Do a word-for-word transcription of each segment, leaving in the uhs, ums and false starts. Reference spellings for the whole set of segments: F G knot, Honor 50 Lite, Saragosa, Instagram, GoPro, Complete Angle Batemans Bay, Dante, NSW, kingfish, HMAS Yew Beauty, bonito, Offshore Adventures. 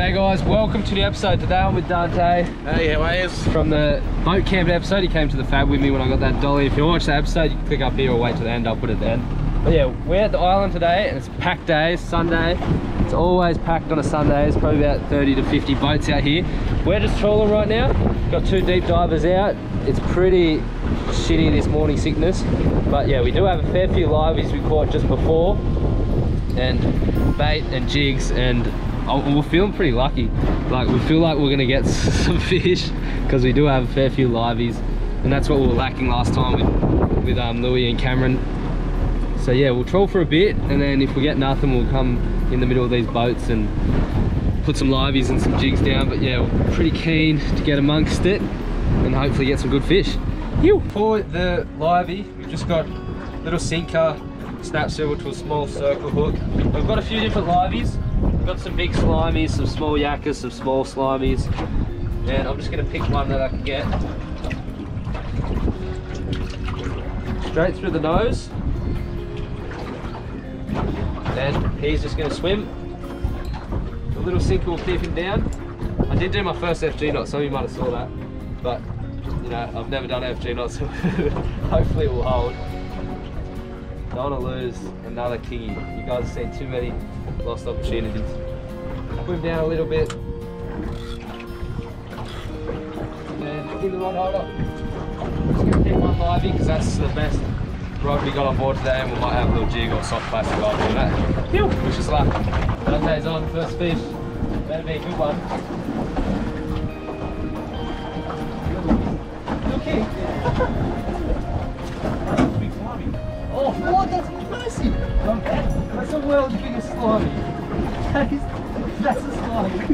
G'day guys, welcome to the episode. Today I'm with Dante. Hey, how are you? From the boat camping episode, he came to the fab with me when I got that dolly. If you watch that episode, you can click up here or wait till the end, I'll put it then. But yeah, we're at the island today and it's packed day, it's Sunday. It's always packed on a Sunday, it's probably about thirty to fifty boats out here. We're just trawling right now, got two deep divers out. It's pretty shitty this morning sickness, but yeah, we do have a fair few liveys we caught just before, and bait and jigs, and we're feeling pretty lucky. Like, we feel like we're gonna get some fish because we do have a fair few liveys, and that's what we were lacking last time with, with um, Louis and Cameron. So yeah, we'll trawl for a bit, and then if we get nothing, we'll come in the middle of these boats and put some liveys and some jigs down. But yeah, we're pretty keen to get amongst it and hopefully get some good fish. Ew. For the livey, we've just got a little sinker, snap silver to a small circle hook. We've got a few different liveys. We've got some big slimies, some small yakkers, some small slimies, and I'm just going to pick one that I can get. Straight through the nose, and he's just going to swim. The little sinker will keep him down. I did do my first F G knot, some of you might have saw that, but you know, I've never done F G knot, so hopefully it will hold. Don't want to lose another kingy. You guys have seen too many lost opportunities. Put him down a little bit. And in the rod holder. I'm just going to pick one livey because that's the best rod we got on board today, and we might have a little jig or soft plastic rod for that. Phew. Which is luck. Dante's on, first fish. Better be a good one. Little kick. That's big slimy. Oh, Lord, that's mercy! Um, that's the world's biggest slimy. That is, that's a slimy. That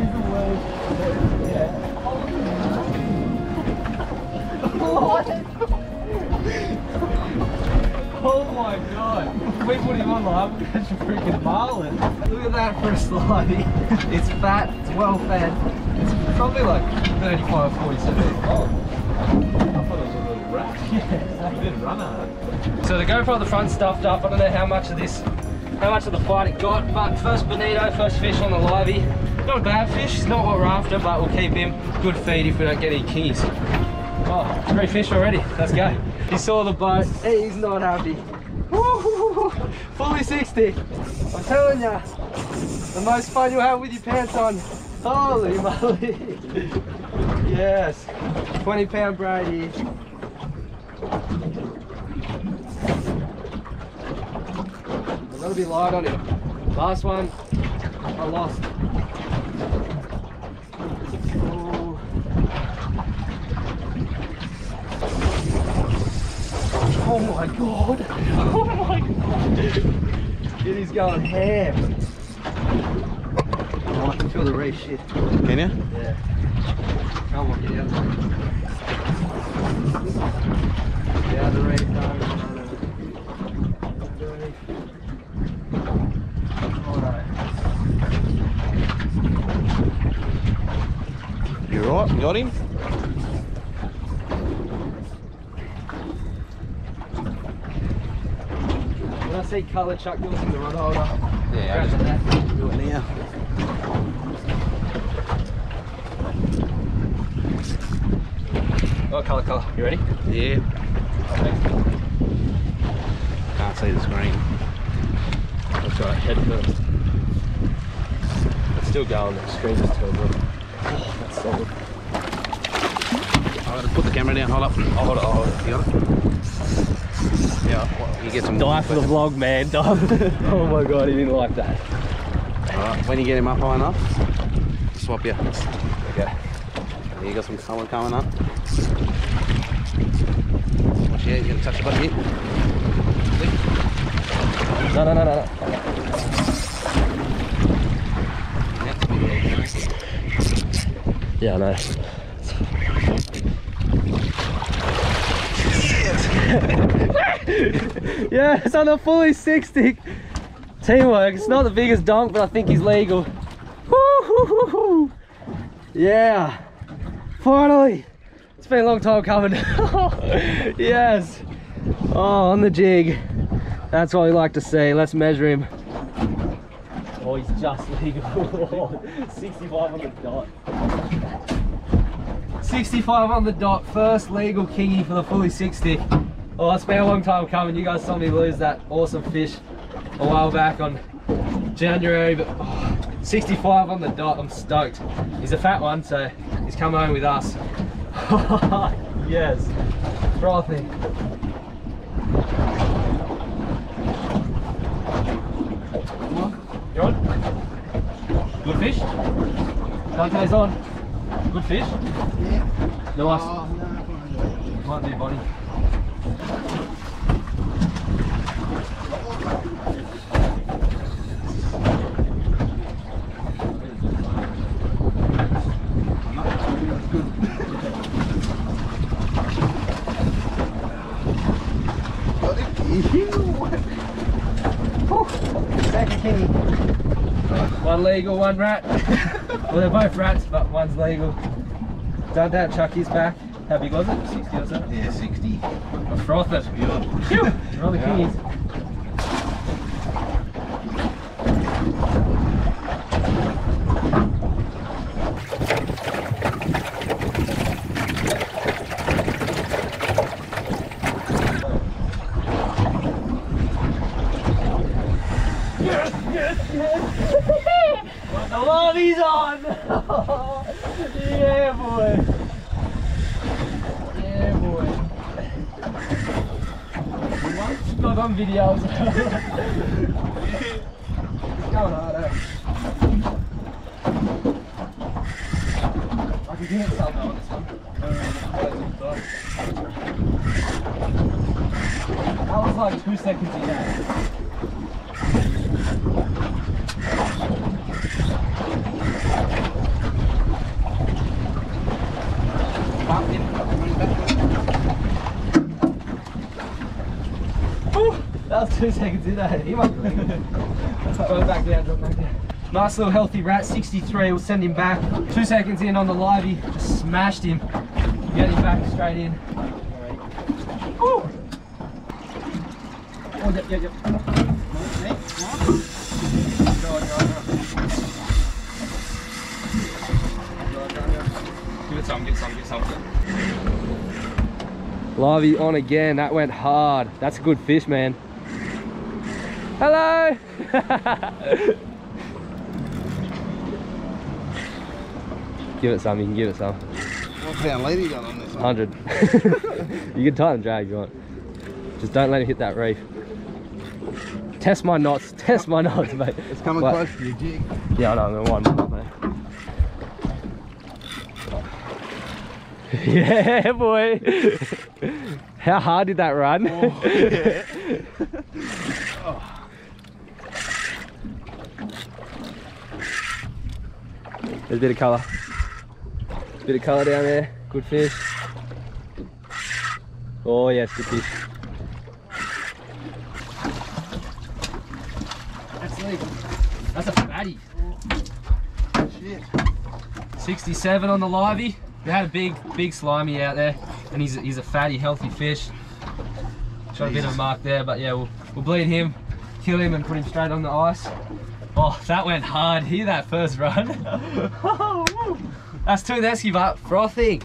is the world's biggest. Yeah. Oh, Lord. Oh my God. We put him on live, we catch a freaking marlin. Look at that for a slimy. It's fat, it's well fed. It's probably like thirty-five, forty centimeters long. I thought it was a little rat. Yeah, it's a bit runner. So the GoPro at the front stuffed up. I don't know how much of this, how much of the fight it got, but first bonito, first fish on the livey. Not a bad fish, it's not what we're after, but we'll keep him. Good feed if we don't get any kingies. Oh, three fish already, let's go. He saw the boat, he's not happy. Woo-hoo-hoo-hoo. Fully sixty, I'm telling ya. The most fun you'll have with your pants on. Holy moly. Yes, twenty pound Brady. I'll be light on him. Last one, I lost. Oh, oh my God! Oh my God! It is going ham. Oh, I can feel the reef shit. Can you? Yeah. Come on, get out the reef. Get out the reef, no. Right, got him. When I see colour, chuck yours in the rod holder. Yeah, grab that. Do it now. Oh, colour, colour. You ready? Yeah. Okay. Can't see the screen. That's right, head first. It's still going, the screen's just terrible. Oh, that's solid. I've got to put the camera down, hold up. I'll hold it, I'll hold it. You got it? Yeah, well, you get some. Die for the vlog, man. Die. Oh my God, he didn't like that. Alright, when you get him up high enough, swap you. Okay. You got some solid coming up. Watch your head, you're going to touch the button here. Click. No, no, no, no, no. That's a big little. Yeah, I know. Yeah, it's on the fully sixty. Teamwork. It's not the biggest donk, but I think he's legal. Woo-hoo-hoo-hoo. Yeah. Finally. It's been a long time coming. Yes. Oh, on the jig. That's what we like to see. Let's measure him. Oh, he's just legal. sixty-five on the dot. sixty-five on the dot. First legal kingy for the fully sixty. Oh, it's been a long time coming. You guys saw me lose that awesome fish a while back on January, but oh, sixty-five on the dot. I'm stoked. He's a fat one, so he's come home with us. Yes, frothy. You on? Good fish? Dante's on. Good fish? Yeah. Nice. Oh, no. Might be a body. One legal, one rat. Well, they're both rats, but one's legal. Done that, Chuck is back. How big was it? sixty or something? Yeah, sixty. A froth it. Phew! They're all the kingies. Yeah, boy. Yeah, boy. Not on videos. It's going hard, eh? I can get some now on this one. That was like two seconds in there. That was two seconds in there. He won't believe it. Go back down, drop back down. Nice little healthy rat, sixty-three. We'll send him back. Two seconds in on the livey, just smashed him. Get him back straight in. Ooh. Oh, yep, yep, yep. Go on, go on, go on. Go on, go on. Give it some, give it some, give it some. Livey on again. That went hard. That's a good fish, man. Hello! Give it some, you can give it some. What pound lead you got on this one? one hundred. You can tie and drag if you want. Just don't let him hit that reef. Test my knots, test my knots, mate. It's coming but, close to your jig. Yeah, I know, I'm going to wind up, mate. Yeah, boy! How hard did that run? Oh, yeah. Oh. There's a bit of colour. Bit of colour down there. Good fish. Oh yes, good fish. That's legal. That's a fatty. Oh, shit. sixty-seven on the livey. We had a big, big slimy out there, and he's a, he's a fatty, healthy fish. Shot a bit of a mark there, but yeah, we'll, we'll bleed him, kill him, and put him straight on the ice. Oh, that went hard. Hear that first run? That's two nesky, but frothy.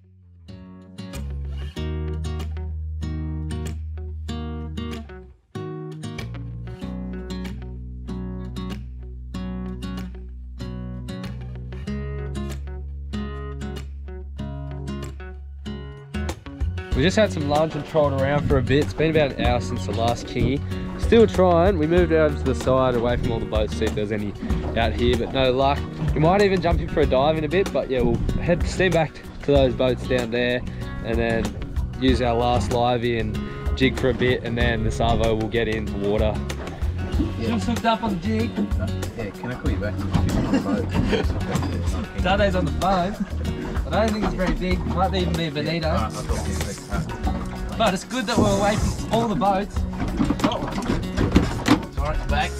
We just had some lunch and trolled around for a bit. It's been about an hour since the last kingy. Still trying. We moved over to the side, away from all the boats, to see if there's any out here, but no luck. We might even jump in for a dive in a bit, but yeah, we'll head steam back to those boats down there, and then use our last livey and jig for a bit, and then the Savo will get in the water. Yeah. Just hooked up on the jig. Yeah, can I call you back? Dante's on the phone. I don't think it's very big. Might even be a bonito. Yeah, right, but it's good that we're away from all the boats. Right back.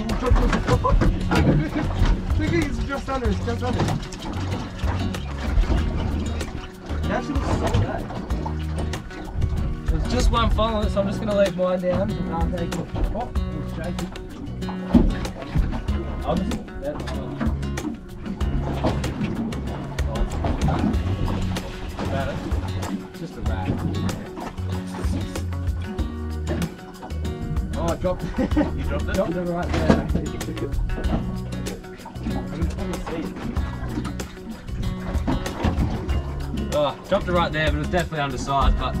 Look, he's just under, he's just under. It actually looks so bad. There's just one follow, so I'm just going to leave mine down. Um, they, oh, it's shaking. I'll just let it go. Just a rat. Oh, I dropped it. You dropped it? Dropped it right there. I didn't oh, dropped it right there, but it was definitely undersized, but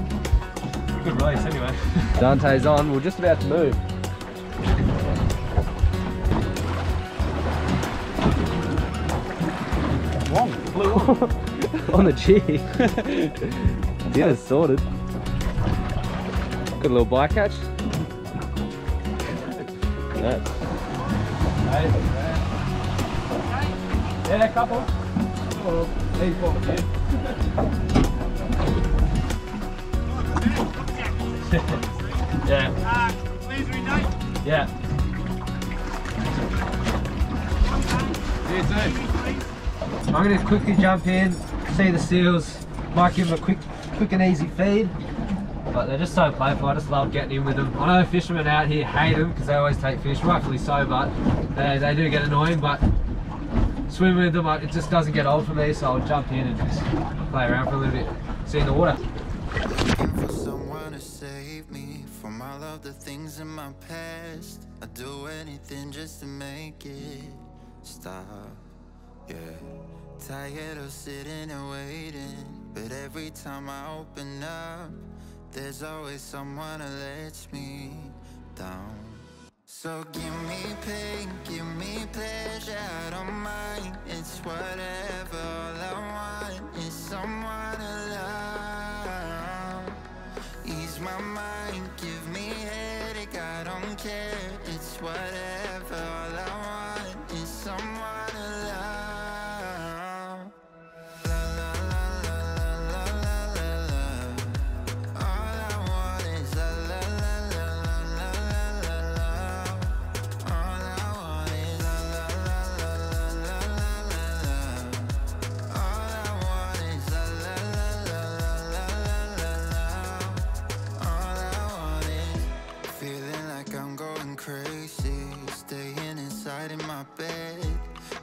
good release anyway. Dante's on, we're just about to move. Long, flew on the cheek. Dinner's yeah, sorted. Good little bycatch. Nice. Yeah, a couple. These four for you. Yeah. Please reunite. Yeah. See you soon. I'm going to quickly jump in, see the seals, might give them a quick quick and easy feed, but they're just so playful. I just love getting in with them. I know fishermen out here hate them because they always take fish, rightfully so, but they, they do get annoying. But swimming with them, it just doesn't get old for me, so I'll jump in and just play around for a little bit, see in the water. Looking for someone to save me from all of the things in my past. I do anything just to make it stop. Yeah, tired of sitting and waiting. But every time I open up, there's always someone who lets me down. So give me pain, give me pleasure, I don't mind. It's whatever, all I want is someone to love. Ease my mind, give me headache, I don't care. It's whatever, all I want is someone to love.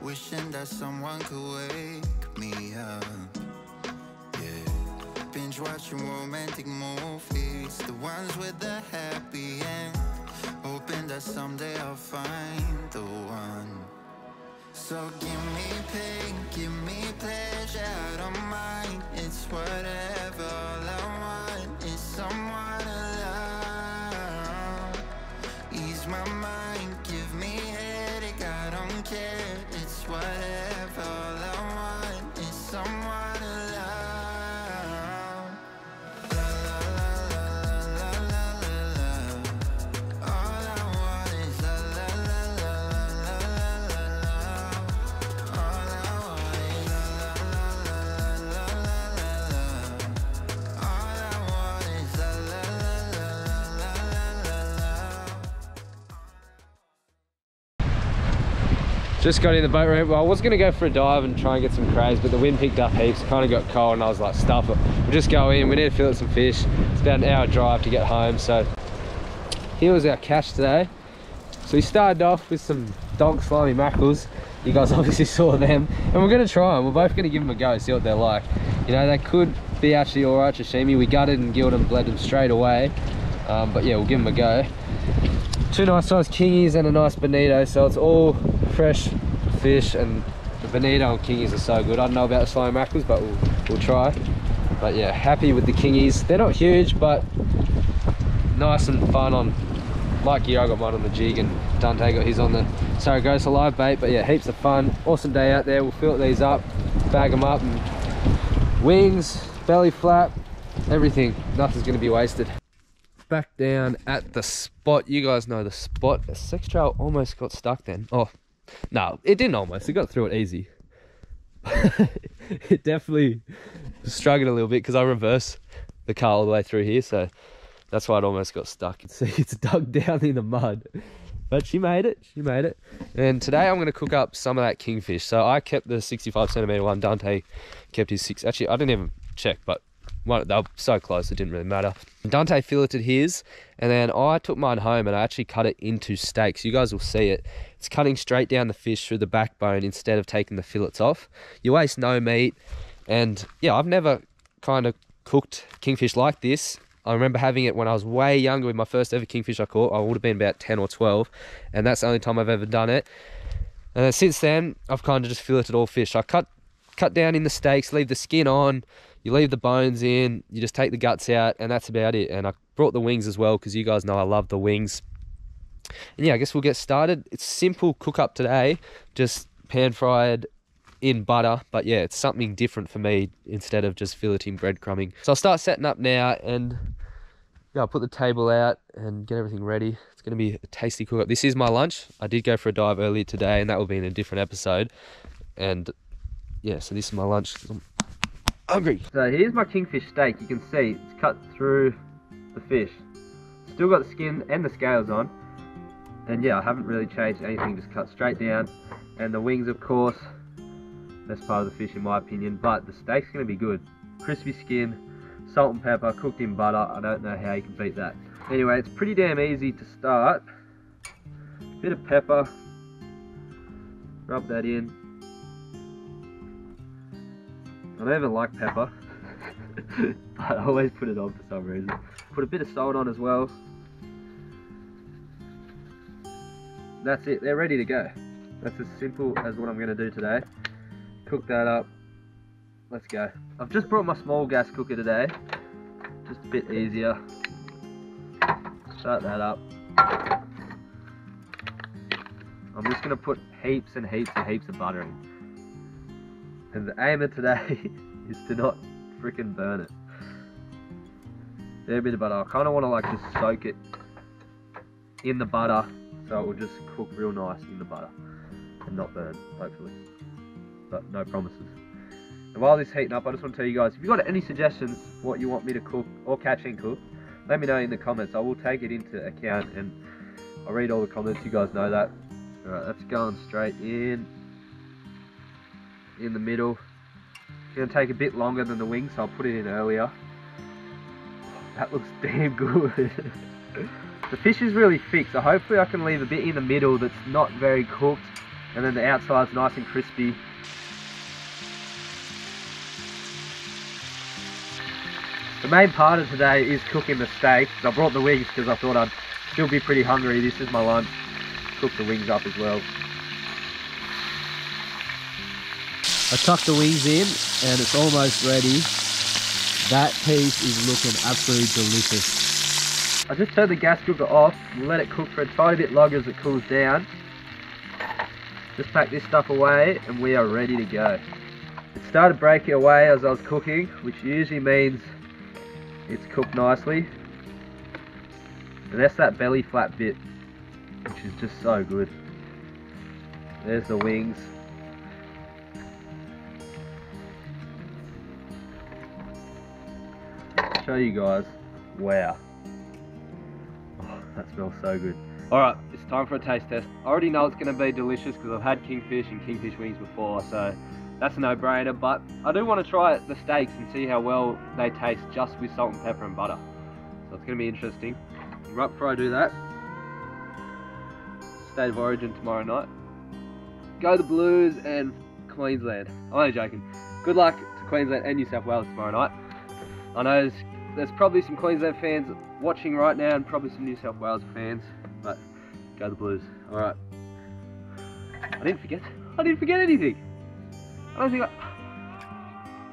Wishing that someone could wake me up. Yeah, binge watching romantic movies, the ones with the happy end, hoping that someday I'll find the one. So give me pain, give me pleasure, I don't mind. It's whatever, all I want is someone to love. Ease my mind, give me headache, I don't care. Whatever, all I want is someone to love. La la la la la la la. All I want is la la la la la la la. All I want is la la la la la la la. All I want is la la la la la la la. Just got in the boat ramp. Well, I was going to go for a dive and try and get some craze, but the wind picked up heaps, kind of got cold, and I was like, stuff it, we'll just go in, we need to fillet some fish. It's about an hour drive to get home, so here was our catch today. So we started off with some dog slimy mackerels, you guys obviously saw them, and we're going to try them, we're both going to give them a go, see what they're like. You know, they could be actually alright sashimi. We gutted and gilled and bled them straight away, um, but yeah, we'll give them a go. Two nice sized kingies and a nice bonito, so it's all fresh fish, and the bonito and kingies are so good. I don't know about the slimy mackerels, but we'll, we'll try. But yeah, happy with the kingies. They're not huge, but nice and fun on, like you, I got mine on the jig and Dante got his on the Saragosa live bait. But yeah, heaps of fun, awesome day out there. We'll fill these up, bag them up, and wings, belly flap, everything, nothing's going to be wasted. Back down at the spot, you guys know the spot. The sex trail almost got stuck then. Oh no, it didn't almost, it got through it easy. It definitely struggled a little bit because I reversed the car all the way through here, so that's why it almost got stuck. See, it's, it's dug down in the mud, But she made it, she made it. And today I'm going to cook up some of that kingfish. So I kept the sixty-five centimeter one, Dante kept his six. Actually, I didn't even check, but well, they were so close, it didn't really matter. Dante filleted his, and then I took mine home and I actually cut it into steaks. You guys will see it. It's cutting straight down the fish through the backbone instead of taking the fillets off. You waste no meat. And yeah, I've never kind of cooked kingfish like this. I remember having it when I was way younger with my first ever kingfish I caught. I would have been about ten or twelve, and that's the only time I've ever done it. And then since then, I've kind of just filleted all fish. I cut cut down in the steaks, leave the skin on, you leave the bones in, you just take the guts out, and that's about it. And I brought the wings as well, because you guys know I love the wings. And yeah, I guess we'll get started. It's simple cook up today, just pan fried in butter, but yeah, it's something different for me instead of just filleting breadcrumbing. So I'll start setting up now, and yeah, I'll put the table out and get everything ready. It's going to be a tasty cook up. This is my lunch. I did go for a dive earlier today, and that will be in a different episode. And yeah, so this is my lunch. I'm hungry. So here's my kingfish steak. You can see it's cut through the fish. Still got the skin and the scales on. And yeah, I haven't really changed anything, just cut straight down. And the wings, of course, best part of the fish in my opinion, but the steak's going to be good. Crispy skin, salt and pepper, cooked in butter. I don't know how you can beat that. Anyway, it's pretty damn easy to start. Bit of pepper, rub that in. I don't even like pepper, but I always put it on for some reason. Put a bit of salt on as well. That's it, they're ready to go. That's as simple as what I'm going to do today. Cook that up, let's go. I've just brought my small gas cooker today, just a bit easier. Start that up. I'm just gonna put heaps and heaps and heaps of butter in. And the aim of today is to not freaking burn it. There, a bit of butter. I kinda wanna like just soak it in the butter so it will just cook real nice in the butter and not burn, hopefully. But no promises. And while this is heating up, I just want to tell you guys, if you've got any suggestions what you want me to cook or catch and cook, let me know in the comments. I will take it into account, and I'll read all the comments. You guys know that. Alright, that's going straight in in the middle. It's going to take a bit longer than the wings, so I'll put it in earlier. That looks damn good. The fish is really thick, so hopefully I can leave a bit in the middle that's not very cooked, and then the outside's nice and crispy. The main part of today is cooking the steaks. I brought the wings because I thought I'd still be pretty hungry. This is my lunch. Cook the wings up as well. I tucked the wings in and it's almost ready. That piece is looking absolutely delicious. I just turned the gas cooker off and let it cook for a tiny bit longer as it cools down. Just pack this stuff away and we are ready to go. It started breaking away as I was cooking, which usually means it's cooked nicely, and that's that belly flat bit, which is just so good. There's the wings. I'll show you guys. Wow. Oh, that smells so good. Alright, it's time for a taste test. I already know it's going to be delicious because I've had kingfish and kingfish wings before, so that's a no-brainer, but I do want to try the steaks and see how well they taste just with salt and pepper and butter. So it's going to be interesting. Right before I do that, State of Origin tomorrow night. Go the Blues and Queensland. I'm only joking. Good luck to Queensland and New South Wales tomorrow night. I know there's, there's probably some Queensland fans watching right now and probably some New South Wales fans, but go the Blues. Alright. I didn't forget. I didn't forget anything. I don't think I...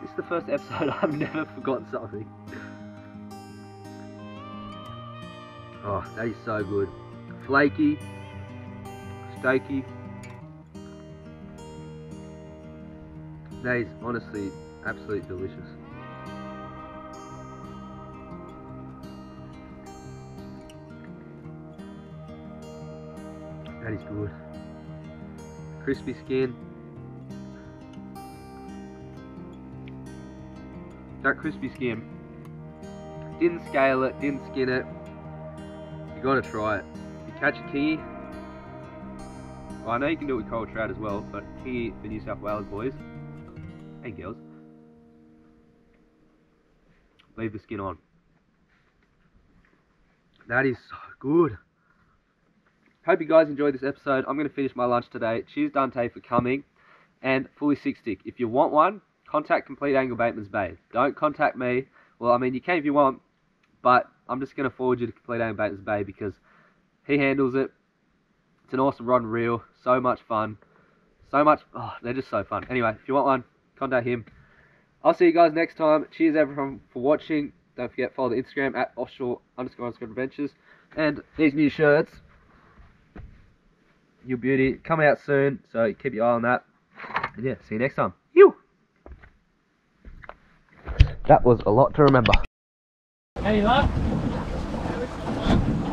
This is the first episode I've never forgotten something. Oh, that is so good. Flaky, steaky. That is honestly absolutely delicious. That is good. Crispy skin. That crispy skin, didn't scale it, didn't skin it, you gotta try it. You catch a key, Well, I know you can do it with coral trout as well, but here for New South Wales boys and girls, leave the skin on. That is so good. Hope you guys enjoyed this episode. I'm going to finish my lunch today. Cheers, Dante, for coming. And fully six stick. If you want one, contact Complete Angle Batemans Bay. Don't contact me. Well, I mean, you can if you want, but I'm just going to forward you to Complete Angle Batemans Bay because he handles it. It's an awesome rod and reel. So much fun. So much. Oh, they're just so fun. Anyway, if you want one, contact him. I'll see you guys next time. Cheers, everyone, for watching. Don't forget, follow the Instagram at offshore underscore underscore adventures. And these new shirts, Your Beauty, coming out soon, so keep your eye on that. And yeah, see you next time. You. That was a lot to remember. Any luck?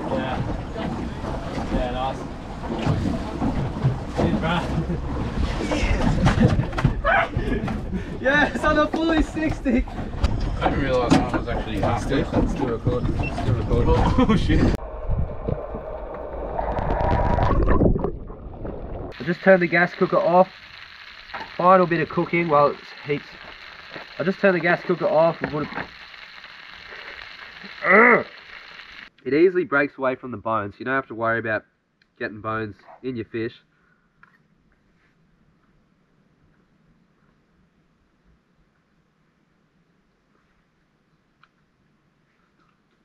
Yeah. Yeah, nice. Cheers, bro. Yeah, it's on a fully six stick. I didn't realise I was actually halfway. Still, still recording. Still recording. Oh shit. I just turned the gas cooker off. Final bit of cooking while it heats. I just turned the gas cooker off and put it. It easily breaks away from the bones. You don't have to worry about getting bones in your fish.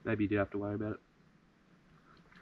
Maybe you do have to worry about it.